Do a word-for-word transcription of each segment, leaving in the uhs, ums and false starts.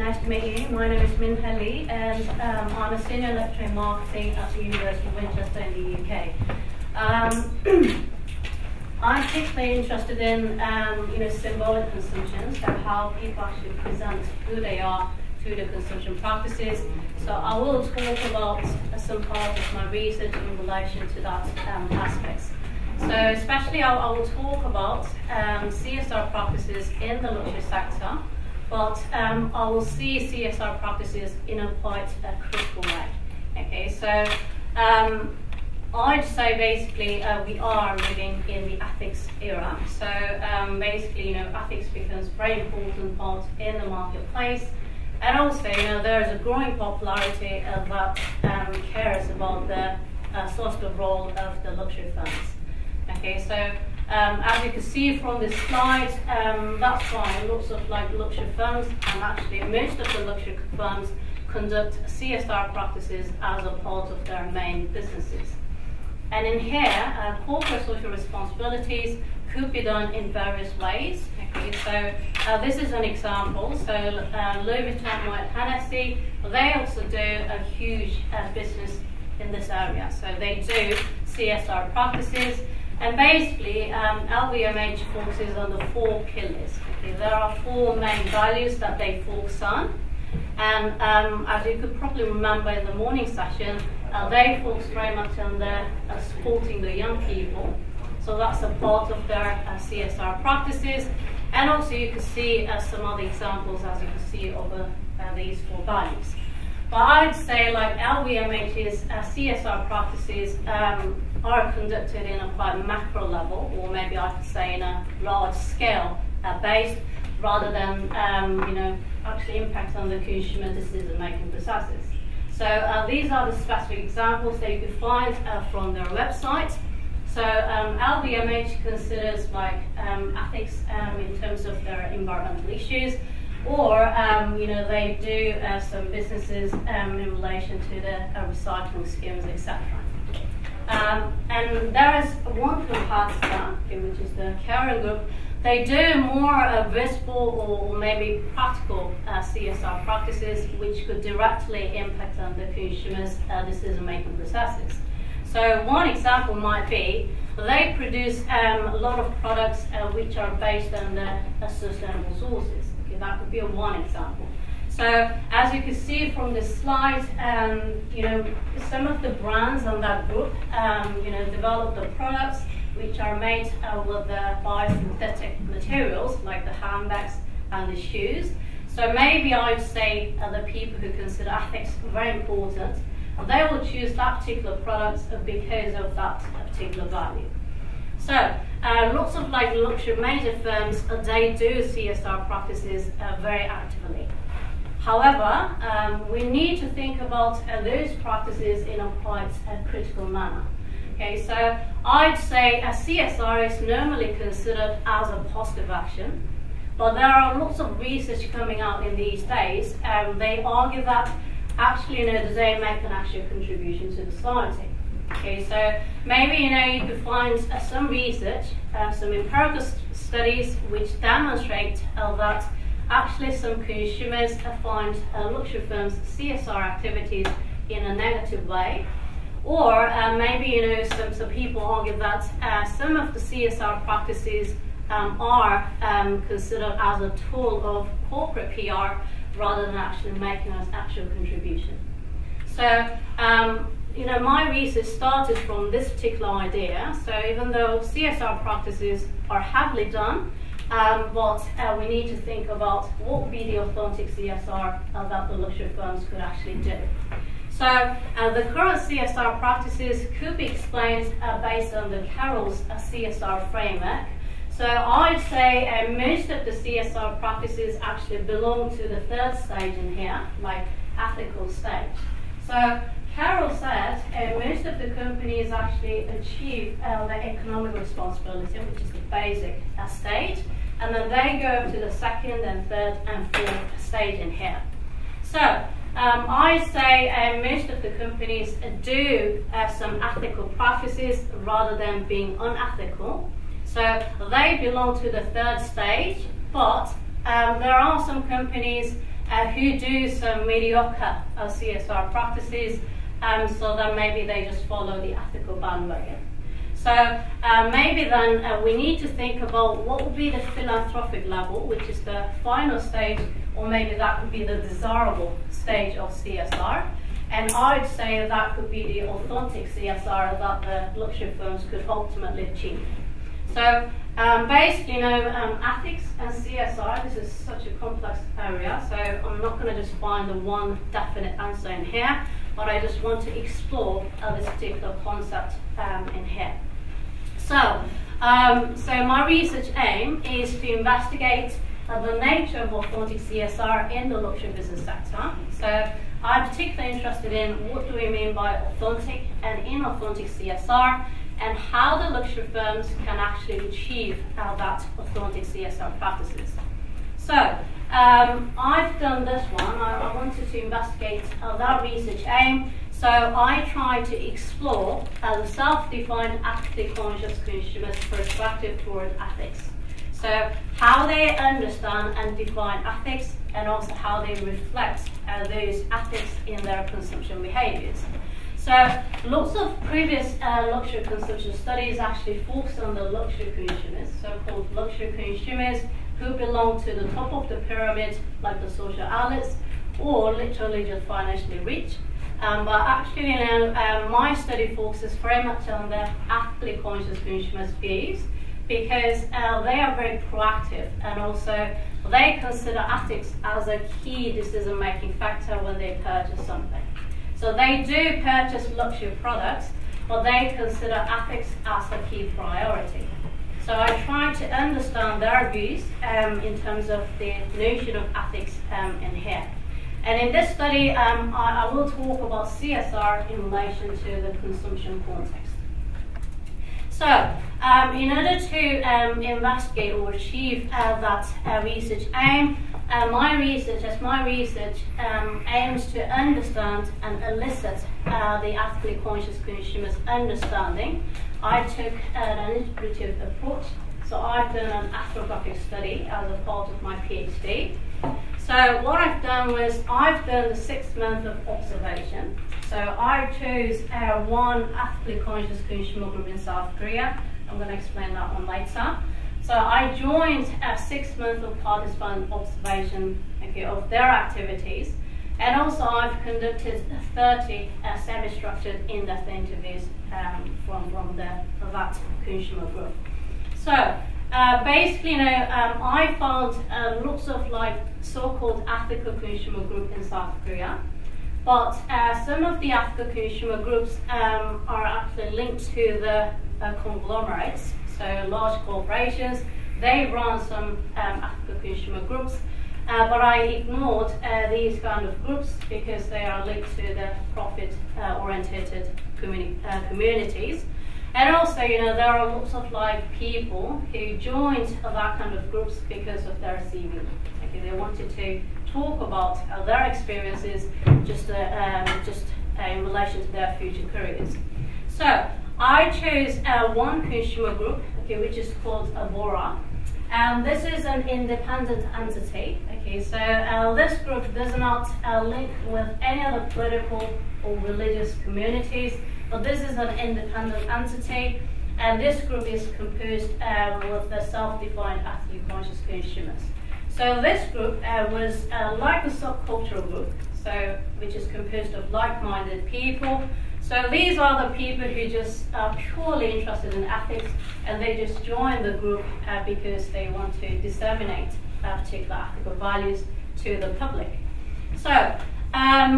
Nice to meet you. My name is Minhye Lee, and um, I'm a senior lecturer in marketing at the University of Winchester in the U K. Um, I'm particularly interested in um, you know, symbolic consumption, so how people actually present who they are through their consumption practices. So I will talk about some part of my research in relation to that um, aspects. So especially I, I will talk about um, C S R practices in the luxury sector, but um, I will see C S R practices in a quite uh, critical way. Okay, so um, I'd say basically uh, we are living in the ethics era. So um, basically, you know, ethics becomes a very important part in the marketplace. And also, you know, there is a growing popularity of that um, cares about the uh, social role of the luxury firms. Okay, so um, as you can see from this slide, um, that's why lots of like luxury firms, and actually most of the luxury firms, conduct C S R practices as a part of their main businesses. And in here, uh, corporate social responsibilities could be done in various ways. Okay, so uh, this is an example. So uh, Louis Vuitton, Moët Hennessy, they also do a huge uh, business in this area. So they do C S R practices, and basically um, L V M H focuses on the four pillars. Okay, there are four main values that they focus on, and um, as you could probably remember in the morning session, uh, they focus very much on the, uh, supporting the young people. So that's a part of their uh, C S R practices. And also you can see uh, some other examples, as you can see, of uh, these four values. But I'd say like L V M H's uh, C S R practices um, are conducted in a quite macro level, or maybe I could say in a large scale uh, base, rather than um, you know, actually impact on the consumer decision-making processes. So uh, these are the specific examples that you can find uh, from their website. So um, L V M H considers like um, ethics um, in terms of their environmental issues, or um, you know, they do uh, some businesses um, in relation to the uh, recycling schemes, et cetera. Um, and there is one competitor, which is the Kering group. They do more uh, visible or maybe practical uh, C S R practices, which could directly impact on the consumers' uh, decision-making processes. So one example might be they produce um, a lot of products uh, which are based on the uh, sustainable sources. Okay, that could be one example. So as you can see from this slide, um, you know, some of the brands on that group, um, you know, develop the products which are made uh, with the biosynthetic materials, like the handbags and the shoes. So maybe I'd say uh, the people who consider ethics very important, they will choose that particular product because of that particular value. So uh, lots of like luxury major firms, they do C S R practices uh, very actively. However, um, we need to think about uh, those practices in a quite uh, critical manner. Okay, so I'd say a C S R is normally considered as a positive action, but there are lots of research coming out in these days, and um, they argue that actually, you know, do they make an actual contribution to the society? Okay, so maybe, you know, you could find uh, some research, uh, some empirical st studies which demonstrate uh, that actually some consumers uh, find uh, luxury firms' C S R activities in a negative way, or uh, maybe, you know, some, some people argue that uh, some of the C S R practices um, are um, considered as a tool of corporate P R, rather than actually making an actual contribution. So, um, you know, my research started from this particular idea. So even though C S R practices are heavily done, um, but uh, we need to think about what would be the authentic C S R uh, that the luxury firms could actually do. So uh, the current C S R practices could be explained uh, based on the Carroll's uh, C S R framework. So I'd say uh, most of the C S R practices actually belong to the third stage in here, like ethical stage. So Carroll said uh, most of the companies actually achieve uh, the economic responsibility, which is the basic uh, stage, and then they go up to the second and third and fourth stage in here. So um, I'd say uh, most of the companies do uh, some ethical practices rather than being unethical. So they belong to the third stage, but um, there are some companies uh, who do some mediocre uh, C S R practices, um, so that maybe they just follow the ethical bandwagon. So uh, maybe then uh, we need to think about what would be the philanthropic level, which is the final stage, or maybe that would be the desirable stage of C S R. And I would say that could be the authentic C S R that the luxury firms could ultimately achieve. So um, based, you know, um, ethics and C S R, this is such a complex area, so I'm not going to just find the one definite answer in here, but I just want to explore uh, this particular concept um, in here. So, um, so my research aim is to investigate uh, the nature of authentic C S R in the luxury business sector. So I'm particularly interested in what do we mean by authentic and inauthentic C S R, and how the luxury firms can actually achieve uh, that authentic C S R practices. So um, I've done this one. I, I wanted to investigate uh, that research aim. So I tried to explore uh, the self-defined actively conscious consumers' perspective toward ethics. So how they understand and define ethics, and also how they reflect uh, those ethics in their consumption behaviors. So lots of previous uh, luxury consumption studies actually focus on the luxury consumers, so-called luxury consumers who belong to the top of the pyramid, like the social outlets, or literally just financially rich. Um, but actually, you know, uh, my study focuses very much on the ethically conscious consumers' views, because uh, they are very proactive, and also they consider ethics as a key decision-making factor when they purchase something. So they do purchase luxury products, but they consider ethics as a key priority. So I try to understand their views um, in terms of the notion of ethics um, in here. And in this study, um, I, I will talk about C S R in relation to the consumption context. So um, in order to um, investigate or achieve uh, that uh, research aim, Uh, my research, as my research um, aims to understand and elicit uh, the ethically conscious consumers' understanding, I took an interpretive approach. So I've done an ethnographic study as a part of my PhD. So what I've done was I've done the six months of observation. So I chose uh, one ethically conscious consumer group in South Korea. I'm going to explain that one later. So I joined a six-month of participant observation okay, of their activities, and also I've conducted thirty uh, semi-structured in-depth interviews um, from, from the, that consumer group. So uh, basically, you know, um, I found uh, lots of like so-called ethical consumer group in South Korea, but uh, some of the ethical consumer groups um, are actually linked to the uh, conglomerates. So large corporations, they run some um, ethical consumer groups, uh, but I ignored uh, these kind of groups because they are linked to the profit-oriented uh, communi uh, communities. And also, you know, there are lots of like people who joined uh, that kind of groups because of their C V. Okay, they wanted to talk about uh, their experiences just, uh, um, just uh, in relation to their future careers. So I chose uh, one consumer group, okay, which is called Avora, and this is an independent entity. Okay, so uh, this group does not uh, link with any other political or religious communities, but this is an independent entity, and this group is composed uh, with the self-defined ethically conscious consumers. So this group uh, was uh, like a subcultural group, so which is composed of like-minded people. So these are the people who just are purely interested in ethics, and they just join the group uh, because they want to disseminate uh, particular ethical values to the public. So um,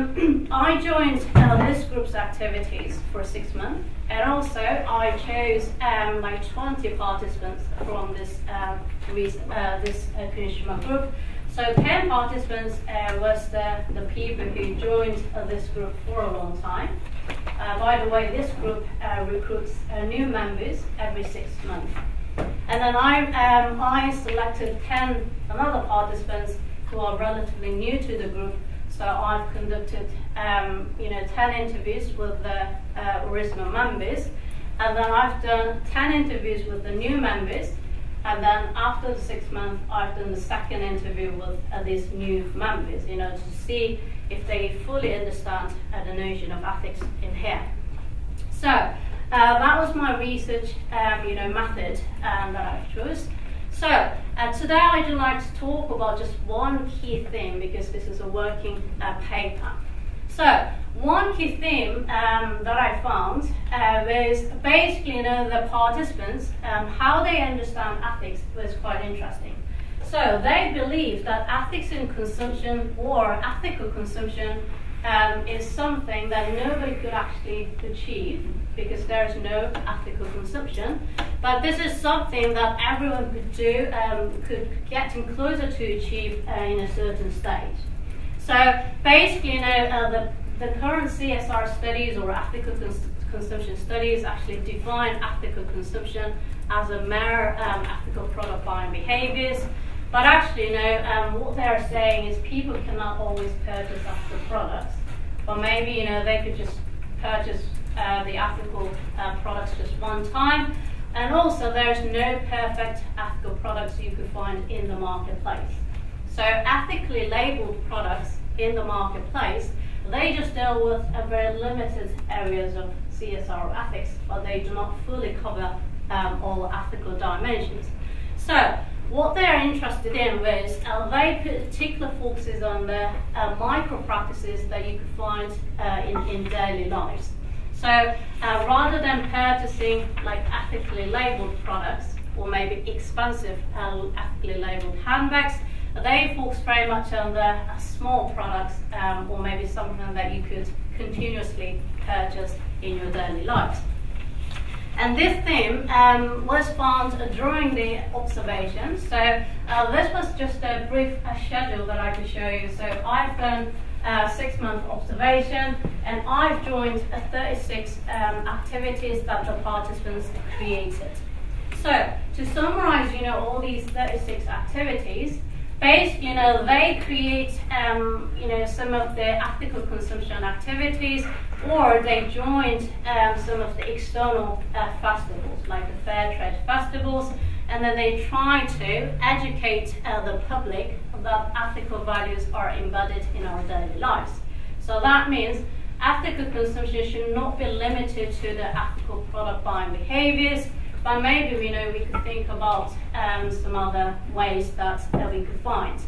I joined uh, this group's activities for six months, and also I chose um, my twenty participants from this uh, uh, this uh, consumer group. So ten participants uh, was the, the people who joined uh, this group for a long time. Uh, by the way, this group uh, recruits uh, new members every six months. And then I, um, I selected ten another participants who are relatively new to the group. So I've conducted um, you know, ten interviews with the uh, original members. And then I've done ten interviews with the new members. And then after the six months, I've done the second interview with uh, these new members, you know, to see if they fully understand uh, the notion of ethics in here. So uh, that was my research, um, you know, method um, that I chose. So uh, today I'd like to talk about just one key theme, because this is a working uh, paper. So one key theme um, that I found uh, was basically, you know, the participants, um, how they understand ethics was quite interesting. So they believe that ethics in consumption or ethical consumption um, is something that nobody could actually achieve, because there is no ethical consumption. But this is something that everyone could do, um, could get closer to achieve uh, in a certain stage. So basically, you know, uh, the, the current C S R studies or ethical cons consumption studies actually define ethical consumption as a mere um, ethical product buying behaviors. But actually, you know, um, what they're saying is people cannot always purchase ethical products. Or maybe, you know, they could just purchase uh, the ethical uh, products just one time. And also, there's no perfect ethical products you could find in the marketplace. So ethically labeled products in the marketplace, they just deal with a very limited areas of C S R ethics, but they do not fully cover um, all ethical dimensions. So what they're interested in was, uh, they put particular focuses on the uh, micro practices that you could find uh, in, in daily lives. So uh, rather than purchasing like ethically labeled products, or maybe expensive uh, ethically labeled handbags, they focus very much on the uh, small products, um, or maybe something that you could continuously purchase in your daily lives. And this theme um, was found during the observations. So uh, this was just a brief uh, schedule that I could show you. So I've done a six-month observation, and I've joined uh, thirty-six um, activities that the participants created. So to summarize, you know, all these thirty-six activities, basically, you know, they create, um, you know, some of the ethical consumption activities, or they joined um, some of the external uh, festivals, like the fair trade festivals, and then they try to educate uh, the public that ethical values are embedded in our daily lives. So that means ethical consumption should not be limited to the ethical product buying behaviors, but maybe, you know, we could think about um, some other ways that, that we could find.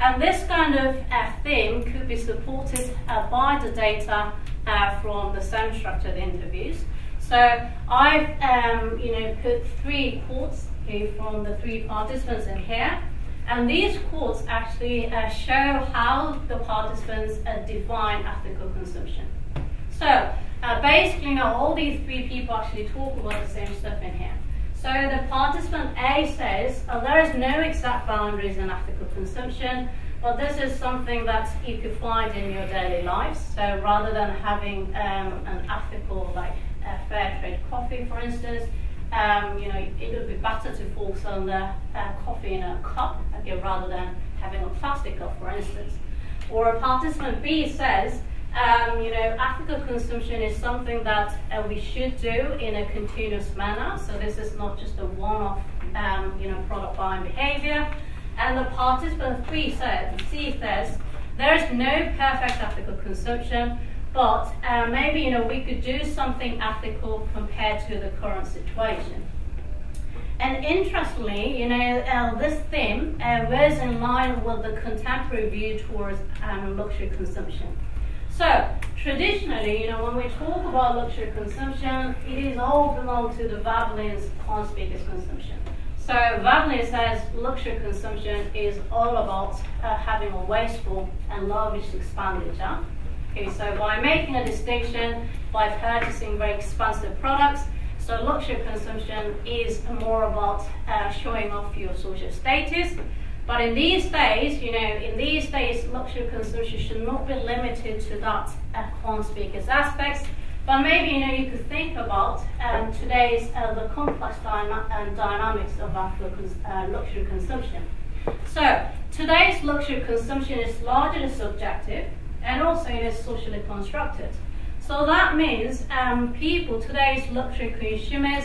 And this kind of uh, theme could be supported uh, by the data uh, from the semi-structured interviews. So I've, um, you know, put three quotes here from the three participants in here. And these quotes actually uh, show how the participants uh, define ethical consumption. So Uh, basically, you know, all these three people actually talk about the same stuff in here. So the participant A says, oh, there is no exact boundaries in ethical consumption, but this is something that you could find in your daily lives. So rather than having um, an ethical, like uh, fair trade coffee, for instance, um, you know, it would be better to focus on the uh, coffee in a cup, okay, rather than having a plastic cup, for instance. Or a participant B says, Um, you know, ethical consumption is something that uh, we should do in a continuous manner. So this is not just a one-off, um, you know, product buying behavior. And the participant three said, C says, there is no perfect ethical consumption, but uh, maybe, you know, we could do something ethical compared to the current situation. And interestingly, you know, uh, this theme uh, was in line with the contemporary view towards um, luxury consumption. So traditionally, you know, when we talk about luxury consumption, it is all belong to the Veblen's conspicuous consumption. So Veblen says luxury consumption is all about uh, having a wasteful and lavish expenditure. Okay, so by making a distinction, by purchasing very expensive products, so luxury consumption is more about uh, showing off your social status. But in these days, you know, in these days, luxury consumption should not be limited to that uh, conspicuous aspects. But maybe, you know, you could think about um, today's uh, the complex dyna and dynamics of uh, luxury consumption. So today's luxury consumption is largely subjective, and also it is socially constructed. So that means um, people, today's luxury consumers,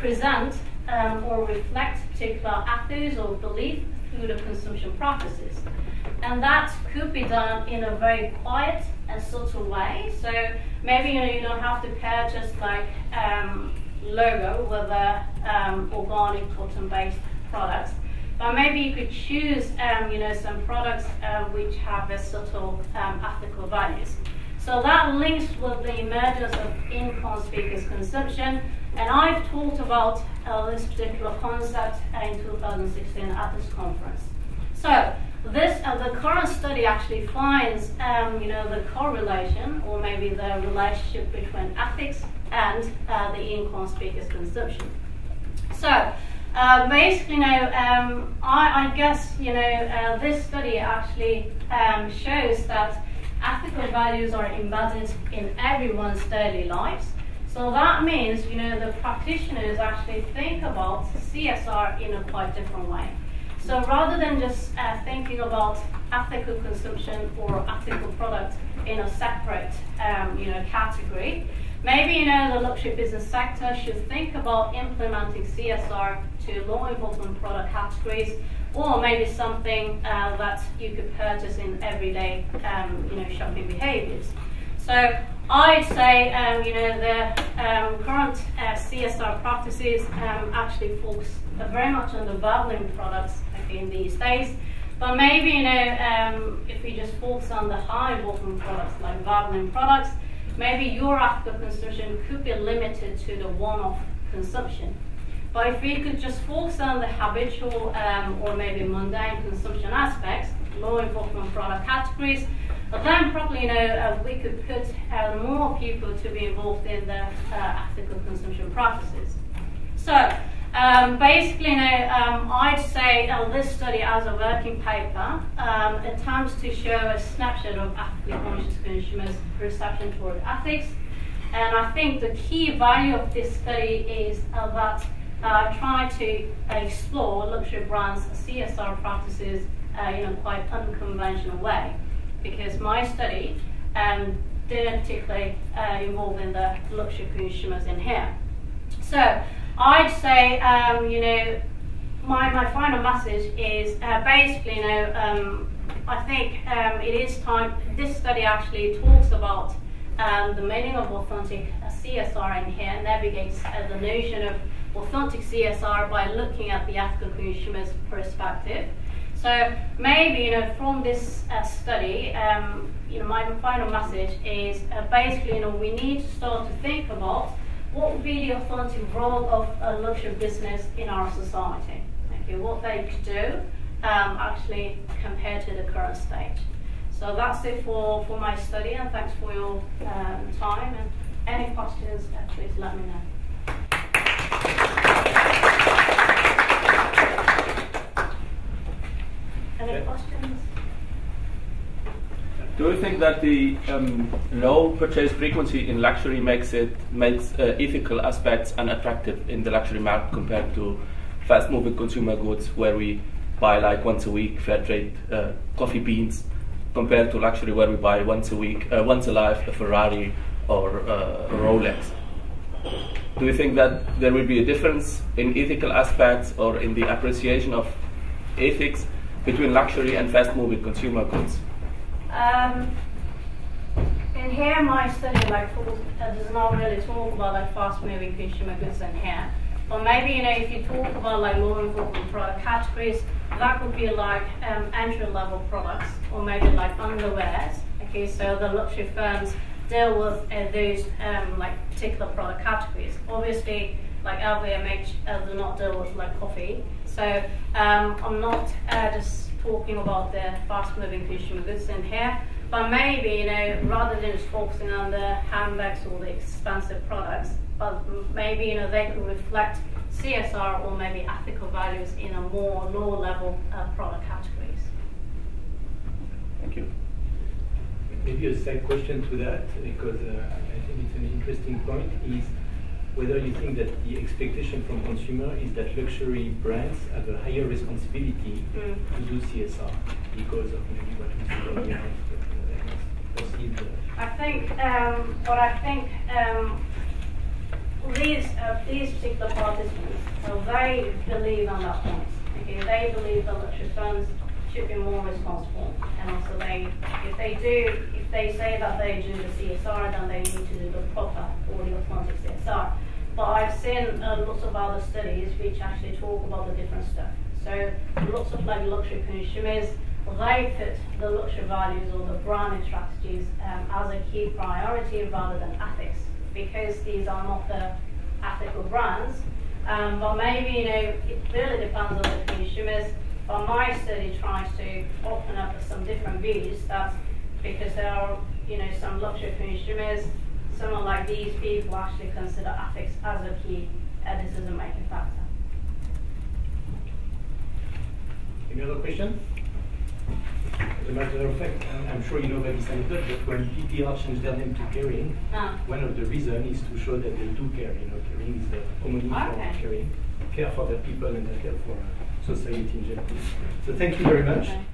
present um, or reflect particular attitudes or beliefs through the consumption practices. And that could be done in a very quiet and subtle way. So maybe you know you don't have to pair just like um, logo with a um, organic cotton-based product, but maybe you could choose um, you know some products uh, which have a subtle um, ethical values. So that links with the emergence of inconspicuous consumption. And I've talked about uh, this particular concept in two thousand sixteen at this conference. So this, uh, the current study actually finds um, you know, the correlation or maybe the relationship between ethics and uh, the inconspicuous consumption. So uh, basically, you know, um, I, I guess you know, uh, this study actually um, shows that ethical values are embedded in everyone's daily lives. So that means you know, the practitioners actually think about C S R in a quite different way. So rather than just uh, thinking about ethical consumption or ethical product in a separate um, you know, category, maybe you know, the luxury business sector should think about implementing C S R to law enforcement product categories, or maybe something uh, that you could purchase in everyday um, you know, shopping behaviors. So I'd say um, you know, the um, current uh, C S R practices um, actually focus very much on the Veblen products in these days. But maybe you know, um, if we just focus on the high volume products like Veblen products, maybe your ethical consumption could be limited to the one-off consumption. But if we could just focus on the habitual um, or maybe mundane consumption aspects, law enforcement product categories, but then probably you know, uh, we could put uh, more people to be involved in the uh, ethical consumption practices. So um, basically, you know, um, I'd say uh, this study as a working paper um, attempts to show a snapshot of ethically conscious consumers' perception toward ethics. And I think the key value of this study is uh, that uh, try to explore luxury brands' C S R practices uh, in a quite unconventional way, because my study um, didn't particularly uh, involve in the luxury consumers in here. So I'd say, um, you know, my, my final message is uh, basically, you know, um, I think um, it is time, this study actually talks about um, the meaning of authentic C S R in here, and navigates uh, the notion of authentic C S R by looking at the ethical consumer's perspective. So maybe, you know, from this uh, study, um, you know, my final message is uh, basically, you know, we need to start to think about what would be the authentic role of a luxury business in our society. Okay, what they could do um, actually compared to the current stage. So that's it for, for my study, and thanks for your um, time. And any questions, please let me know. Any questions? Do you think that the um, low purchase frequency in luxury makes it makes uh, ethical aspects unattractive in the luxury market compared to fast-moving consumer goods, where we buy like once a week fair trade uh, coffee beans, compared to luxury where we buy once a week, uh, once a life, a Ferrari or uh, a Rolex? Do you think that there will be a difference in ethical aspects or in the appreciation of ethics between luxury and fast-moving consumer goods? Um, in here, my study like does not really talk about like fast-moving consumer goods in here. But maybe you know, if you talk about like law enforcement product categories, that would be like um, entry-level products or maybe like underwears. Okay, so the luxury firms deal with uh, those um, like particular product categories. Obviously, like L V M H uh, do not deal with like coffee. So um, I'm not uh, just talking about the fast-moving consumer goods in here, but maybe you know rather than just focusing on the handbags or the expensive products, but maybe you know they can reflect C S R or maybe ethical values in a more low-level uh, product categories. Thank you. Maybe a side question to that, because uh, I think it's an interesting point, is whether you think that the expectation from consumer is that luxury brands have a higher responsibility mm. to do C S R because of maybe what we see on the internet, but, uh, I think um, what I think um, these uh, these particular parties So they believe on that point. Okay, they believe the luxury firms should be more responsible, and also they, if they do, if they say that they do the C S R, then they need to do the proper or the authentic C S R. But I've seen uh, lots of other studies which actually talk about the different stuff. So lots of like luxury consumers, they put the luxury values or the branding strategies um, as a key priority rather than ethics, because these are not the ethical brands. Um, but maybe, you know, it really depends on the consumers. But my study tries to open up some different views. That's because there are, you know, some luxury consumers, someone like these people actually consider ethics as a key uh, decision-making factor. Any other questions? As a matter of fact, I'm sure you know by this anecdote, but when P T R changed their name to Kering, ah. one of the reasons is to show that they do care. You know, Kering is the homonym okay. for Kering, care for their people and they care for society in general. So thank you very much. Okay.